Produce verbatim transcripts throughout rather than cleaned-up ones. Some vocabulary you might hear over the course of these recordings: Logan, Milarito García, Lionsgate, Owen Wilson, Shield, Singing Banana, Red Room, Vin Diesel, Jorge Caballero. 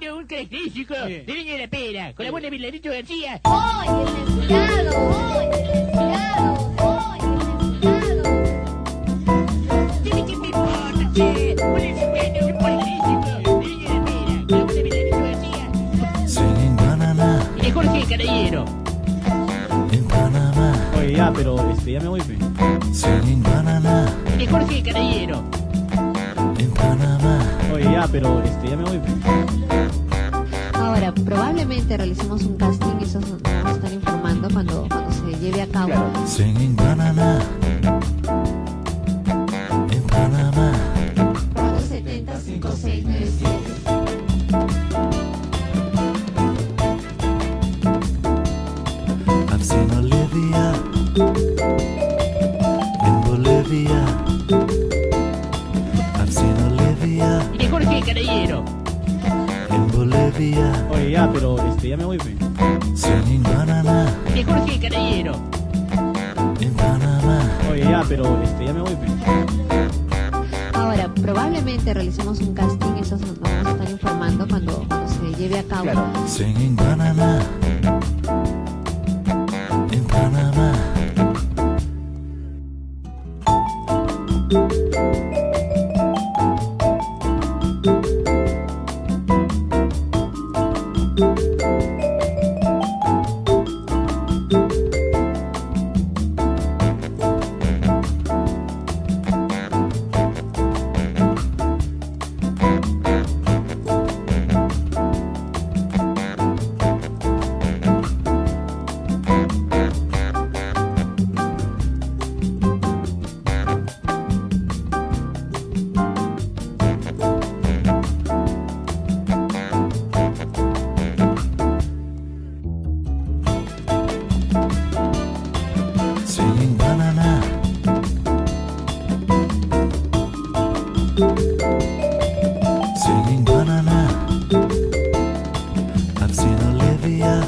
tiene un característico de niño de la pera, con la buena Milarito García. ¡Hoy, el mezclado! ¡Hoy, el mezclado! ¡Hoy, el mezclado! Dime que me importa, che, un espejo, un característico de niño de la pera, con la buena Milarito García. Singing Banana. Y de Jorge Caballero. En Panamá. Oye, ya, pero este, ya me voy, fe. Singing Banana. Y de Jorge Caballero. En Panamá. Oye, ya, pero este, ya me voy, fe. Ahora, probablemente realicemos un casting, eso nos van a estar informando cuando, cuando se lleve a cabo. Claro. Singing Banana. En Panamá. cuatro siete cero cinco seis nueve siete. I've seen Olivia in Bolivia. I've seen Olivia. Y de Jorge Caballero. En Bolivia. Oye, ya, pero este, ya me voy, fe. Singing Banana. Y de Jorge Caballero. En Panamá. Oye, ya, pero este, ya me voy, fe. Ahora, probablemente realicemos un casting, eso nos vamos a estar informando cuando, cuando se lleve a cabo. Claro. Singing Banana. Singing banana. I've seen Olivia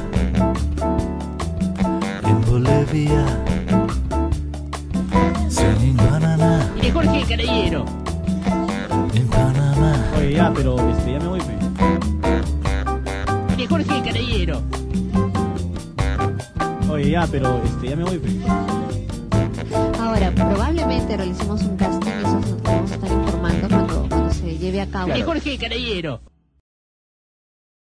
in Bolivia. Singing banana. Y de Jorge Caballero. En Panamá. Oye, ya, pero este, ya me voy, fe. Y de Jorge Caballero. Oye, ya, pero este, ya me voy, fe. Ahora, probablemente realicemos un casting, eso nos vamos a estar informando cuando, cuando se lleve a cabo. Claro. Y Jorge Caballero.